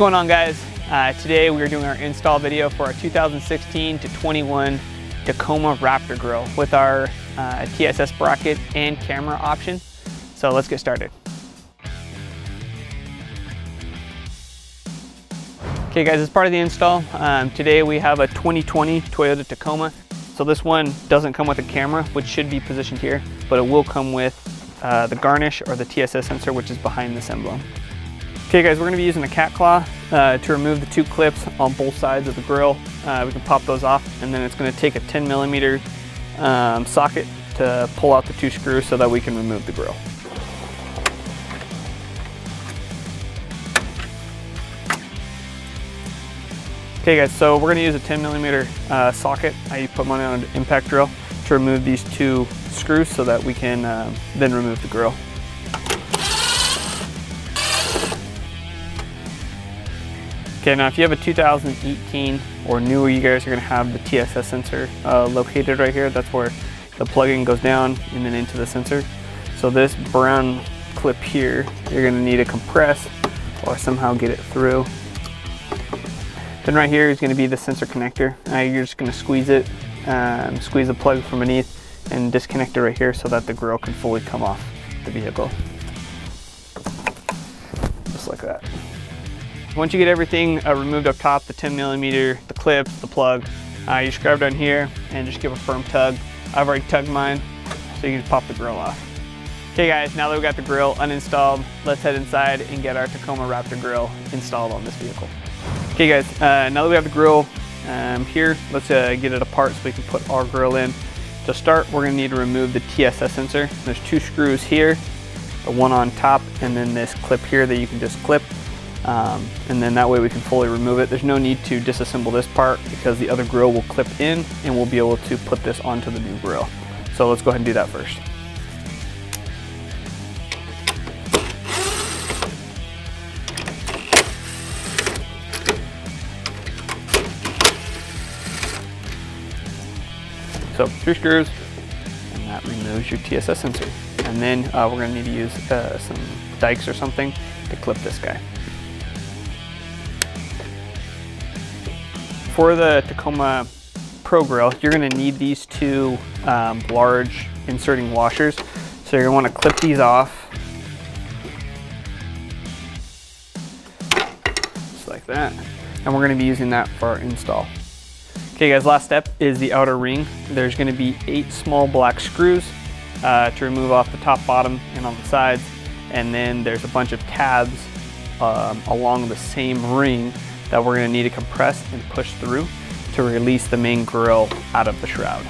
going on, guys? Today we are doing our install video for our 2016 to 21 Tacoma Raptor grill with our TSS bracket and camera option. So let's get started. Okay guys, as part of the install, today we have a 2020 Toyota Tacoma. So this one doesn't come with a camera, which should be positioned here, but it will come with the garnish or the TSS sensor, which is behind this emblem. Okay guys, we're gonna be using a cat claw to remove the two clips on both sides of the grill. We can pop those off, and then it's gonna take a 10mm socket to pull out the two screws so that we can remove the grill. Okay guys, so we're gonna use a 10mm socket. I put mine on an impact drill to remove these two screws so that we can then remove the grill. Okay, now if you have a 2018 or newer, you guys are gonna have the TSS sensor located right here. That's where the plug-in goes down and then into the sensor. So this brown clip here, you're gonna need to compress or somehow get it through. Then right here is gonna be the sensor connector. You're just gonna squeeze it, squeeze the plug from beneath and disconnect it right here so that the grill can fully come off the vehicle. Just like that. Once you get everything removed up top, the 10mm, the clip, the plug, you just grab down here and just give a firm tug. I've already tugged mine, so you can just pop the grill off. Okay guys, now that we've got the grill uninstalled, let's head inside and get our Tacoma Raptor grill installed on this vehicle. Okay guys, now that we have the grill here, let's get it apart so we can put our grill in. To start, we're gonna need to remove the TSS sensor. There's two screws here, the one on top, and then this clip here that you can just clip. And then that way we can fully remove it. There's no need to disassemble this part because the other grill will clip in and we'll be able to put this onto the new grill. So let's go ahead and do that first. So three screws, and that removes your TSS sensor. And then we're gonna need to use some dikes or something to clip this guy. For the Tacoma Pro Grill, you're gonna need these two large inserting washers. So you're gonna wanna clip these off. Just like that. And we're gonna be using that for our install. Okay guys, last step is the outer ring. There's gonna be 8 small black screws to remove off the top, bottom, and on the sides. And then there's a bunch of tabs along the same ring that we're gonna need to compress and push through to release the main grill out of the shroud.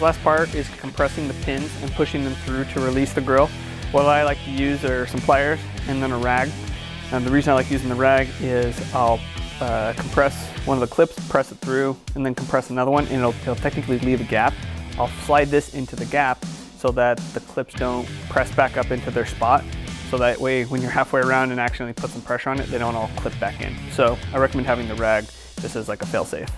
Last part is compressing the pins and pushing them through to release the grill. What I like to use are some pliers and then a rag. And the reason I like using the rag is I'll compress one of the clips, press it through, and then compress another one, and it'll technically leave a gap. I'll slide this into the gap so that the clips don't press back up into their spot. So that way, when you're halfway around and accidentally put some pressure on it, they don't all clip back in. So I recommend having the rag just as like a fail-safe.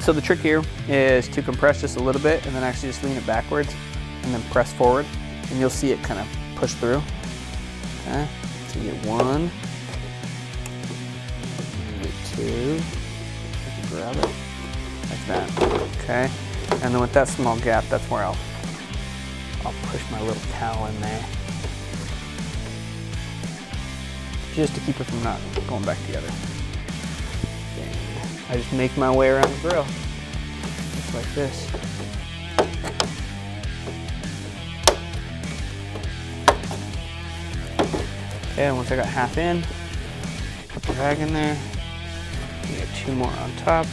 So the trick here is to compress just a little bit and then actually just lean it backwards and then press forward, and you'll see it kind of push through. Okay, so you get one, you get two, grab it like that. Okay, and then with that small gap, that's where I'll push my little towel in there just to keep it from not going back together. I just make my way around the grill, just like this. Okay, once I got half in, put the rag in there. We got two more on top.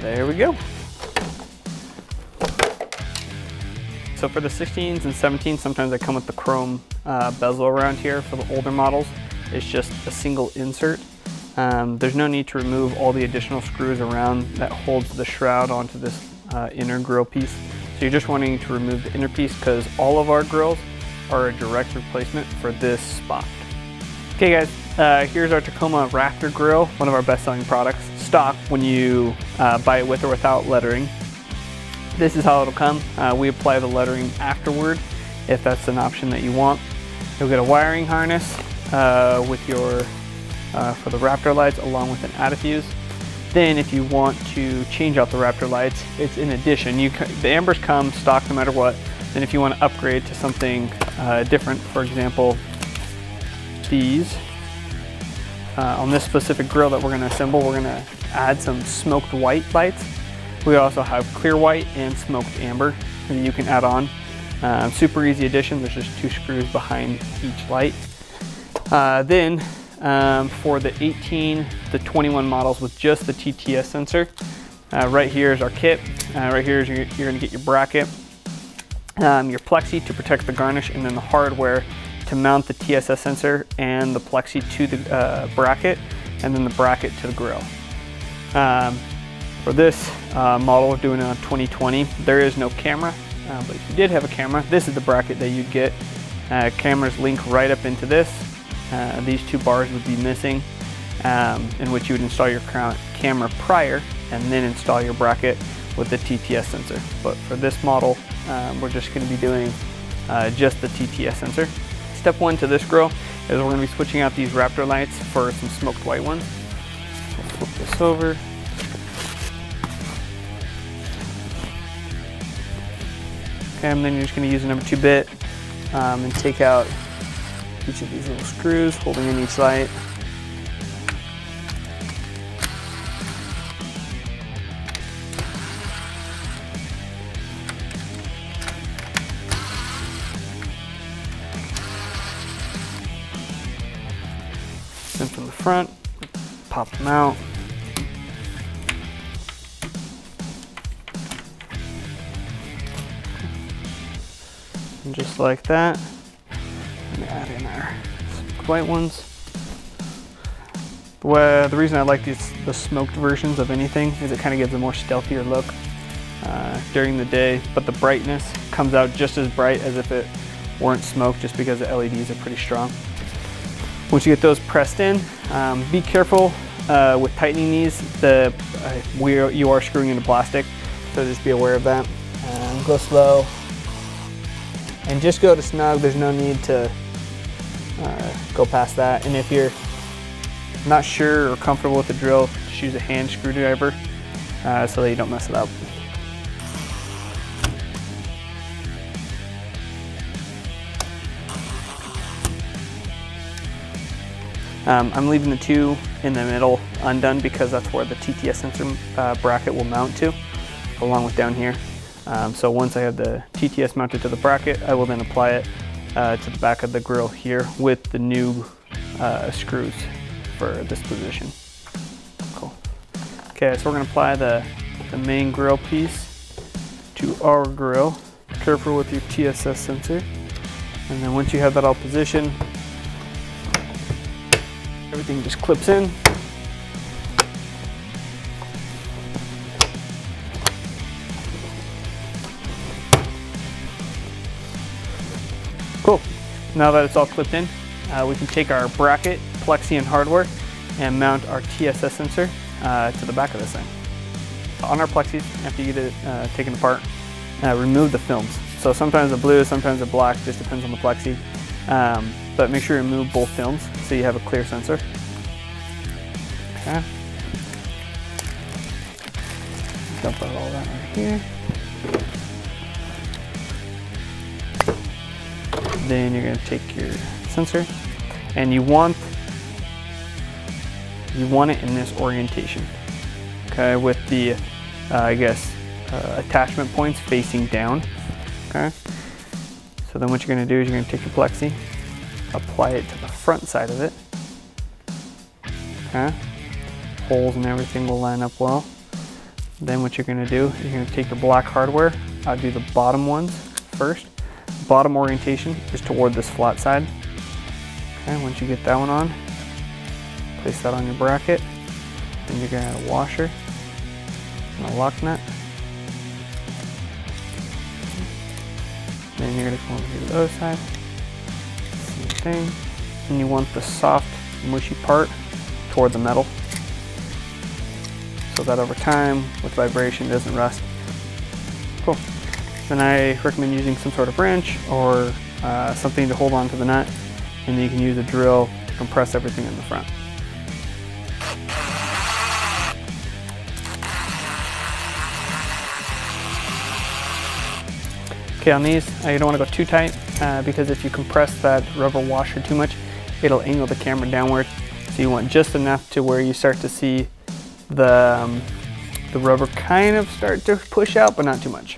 There we go. So for the 16s and 17s, sometimes they come with the chrome bezel around here. For the older models, it's just a single insert. There's no need to remove all the additional screws around that holds the shroud onto this inner grill piece. So you're just wanting to remove the inner piece because all of our grills are a direct replacement for this spot. Okay guys, here's our Tacoma Raptor grill, one of our best-selling products. Stock when you buy it with or without lettering. This is how it'll come. We apply the lettering afterward if that's an option that you want. You'll get a wiring harness with your for the Raptor lights along with an out-of-fuse. Then if you want to change out the Raptor lights, it's in addition. The ambers come stock no matter what. Then if you want to upgrade to something different, for example, these. On this specific grill that we're going to assemble, we're going to add some smoked white lights. We also have clear white and smoked amber that you can add on. Super easy addition. There's just two screws behind each light. Then for the 18, the 21 models with just the TSS sensor. Right here is our kit. Right here is you're going to get your bracket, your plexi to protect the garnish, and then the hardware to mount the TSS sensor and the plexi to the bracket, and then the bracket to the grill. For this model, we're doing it on 2020. There is no camera, but if you did have a camera, this is the bracket that you'd get. Cameras link right up into this. These two bars would be missing, in which you would install your camera prior and then install your bracket with the TTS sensor. But for this model, we're just going to be doing just the TTS sensor. Step one to this grill is we're going to be switching out these Raptor lights for some smoked white ones. We'll flip this over. Okay, and then you're just going to use a number 2 bit and take out each of these little screws holding in each light. Then from the front, pop them out. And just like that. And add in our white ones. The reason I like the smoked versions of anything is it kind of gives a more stealthier look during the day, but the brightness comes out just as bright as if it weren't smoked, just because the LEDs are pretty strong. Once you get those pressed in, be careful with tightening these. You are screwing into plastic, so just be aware of that. Go slow and just go to snug. There's no need to go past that. And if you're not sure or comfortable with the drill, just use a hand screwdriver so that you don't mess it up. I'm leaving the two in the middle undone because that's where the TTS sensor bracket will mount to, along with down here. So once I have the TTS mounted to the bracket, I will then apply it to the back of the grill here with the new screws for this position. Cool. Okay, so we're going to apply the main grill piece to our grill. Careful with your TSS sensor. And then once you have that all positioned, everything just clips in. Cool. Now that it's all clipped in, we can take our bracket, plexi, and hardware and mount our TSS sensor to the back of this thing. On our plexi, after you get it taken apart, remove the films. So sometimes the blue, sometimes the black, just depends on the plexi. But make sure you remove both films so you have a clear sensor. Okay. Dump out all that right here. Then you're going to take your sensor, and you want it in this orientation, okay, with the attachment points facing down. Okay, so then what you're going to do is you're going to take your plexi, apply it to the front side of it. Okay, holes and everything will line up well. Then what you're going to do is you're going to take your black hardware. I'll do the bottom ones first. Bottom orientation is toward this flat side. Okay, once you get that one on, place that on your bracket, and you're going to add a washer and a lock nut. Then you're going to come over to the other side, same thing, and you want the soft, mushy part toward the metal, so that over time, with vibration, doesn't rust. Cool. Then I recommend using some sort of wrench or something to hold on to the nut, and then you can use a drill to compress everything in the front. Okay, on these, you don't want to go too tight because if you compress that rubber washer too much, it'll angle the camera downward. So you want just enough to where you start to see the rubber kind of start to push out, but not too much.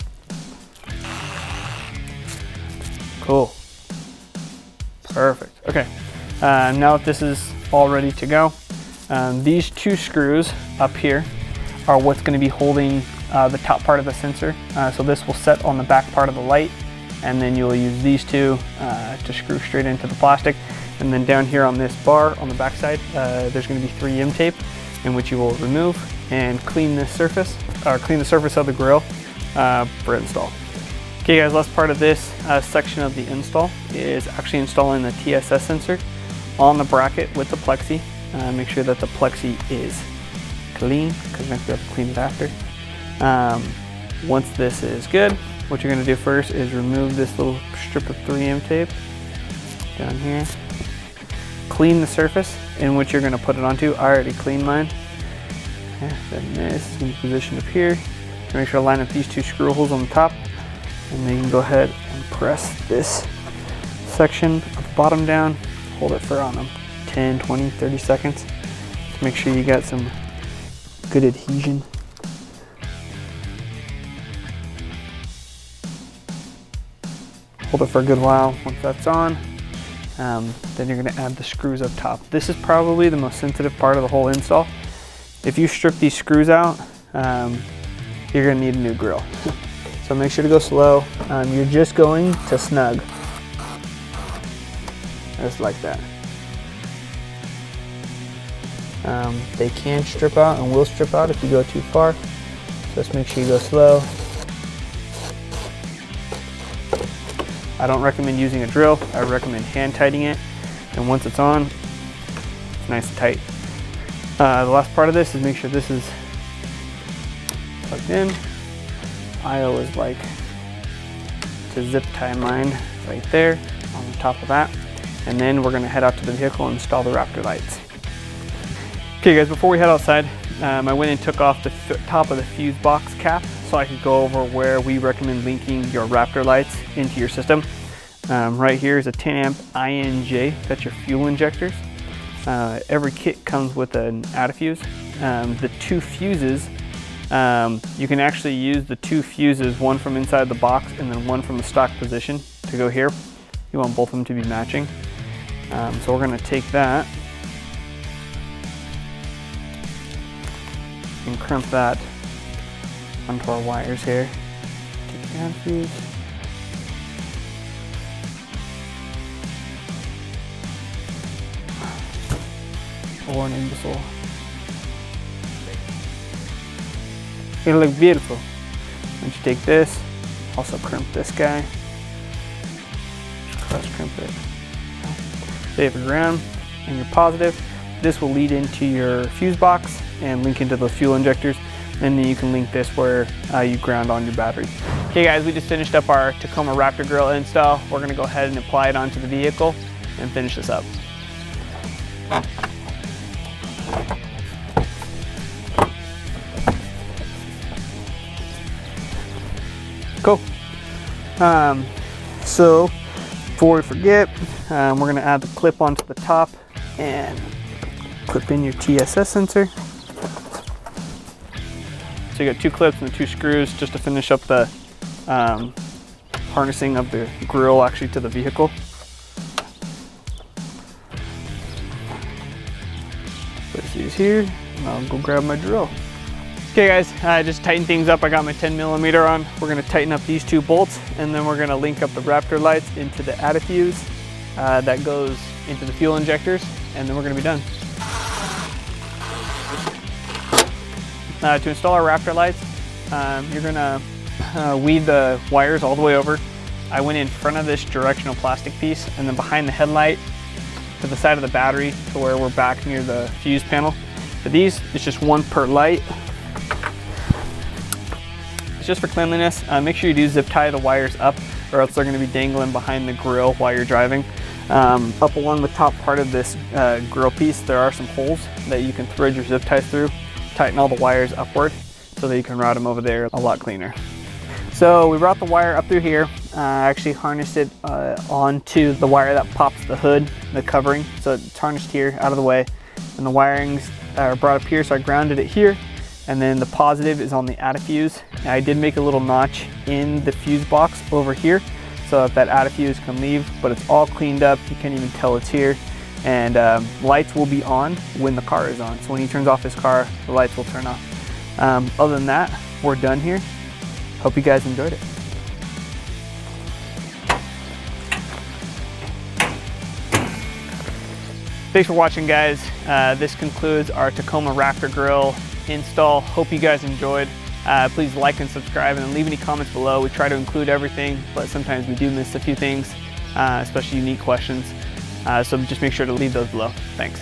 Cool. Perfect. Okay, now that this is all ready to go, these two screws up here are what's going to be holding the top part of the sensor. So this will set on the back part of the light, and then you'll use these two to screw straight into the plastic. And then down here on this bar on the back side, there's going to be 3M tape, in which you will remove and clean this surface, or clean the surface of the grill for install. Okay guys, last part of this section of the install is actually installing the TSS sensor on the bracket with the plexi. Make sure that the plexi is clean, because you're going to have to clean it after. Once this is good, what you're going to do first is remove this little strip of 3M tape down here, clean the surface in which you're going to put it onto. I already cleaned mine. Okay, then this is positioned up here. Make sure to line up these two screw holes on the top, and then you can go ahead and press this section of the bottom down, hold it for on them 10, 20, 30 seconds to make sure you got some good adhesion. Hold it for a good while. Once that's on, then you're going to add the screws up top. This is probably the most sensitive part of the whole install. If you strip these screws out, you're going to need a new grill. So make sure to go slow. You're just going to snug. Just like that. They can strip out and will strip out if you go too far. So just make sure you go slow. I don't recommend using a drill, I recommend hand tightening it, and once it's on, it's nice and tight. The last part of this is make sure this is plugged in. I always like to zip tie mine right there on the top of that, and then we're going to head out to the vehicle and install the Raptor lights. Okay guys, before we head outside, I went and took off the top of the fuse box cap, so I could go over where we recommend linking your Raptor lights into your system. Right here is a 10 amp INJ, that's your fuel injectors. Every kit comes with an adafuse. The two fuses, you can actually use the two fuses, one from inside the box and then one from the stock position to go here. You want both of them to be matching. So we're going to take that and crimp that onto our wires here. Take the down fuse. Or an imbecile. It'll look beautiful. Once you take this, also crimp this guy. Cross crimp it. Save it around, and you're positive. This will lead into your fuse box and link into the fuel injectors. And then you can link this where you ground on your battery. Okay guys, we just finished up our Tacoma Raptor grill install. We're gonna go ahead and apply it onto the vehicle and finish this up. Cool. So before we forget, we're gonna add the clip onto the top and clip in your TSS sensor. So you got two clips and the two screws just to finish up the harnessing of the grill actually to the vehicle. Place these here, and I'll go grab my drill. Okay guys, just tighten things up. I got my 10mm on. We're gonna tighten up these two bolts and then we're gonna link up the Raptor lights into the adafuse that goes into the fuel injectors, and then we're gonna be done. To install our Raptor lights, you're gonna weave the wires all the way over. I went in front of this directional plastic piece and then behind the headlight to the side of the battery to where we're back near the fuse panel. For these, it's just one per light. Just for cleanliness, make sure you do zip tie the wires up or else they're going to be dangling behind the grill while you're driving. Up along the top part of this grill piece, there are some holes that you can thread your zip ties through. Tighten all the wires upward so that you can route them over there a lot cleaner. So we brought the wire up through here. I actually harnessed it onto the wire that pops the hood, the covering. So it's harnessed here out of the way, and the wirings are brought up here. So I grounded it here. And then the positive is on the adafuse. I did make a little notch in the fuse box over here so that adafuse can leave, but it's all cleaned up. You can't even tell it's here. And lights will be on when the car is on. So when he turns off his car, the lights will turn off. Other than that, we're done here. Hope you guys enjoyed it. Thanks for watching, guys. This concludes our Tacoma Raptor grill install. Hope you guys enjoyed. Please like and subscribe, and then leave any comments below. We try to include everything, but sometimes we do miss a few things, especially unique questions. So just make sure to leave those below. Thanks.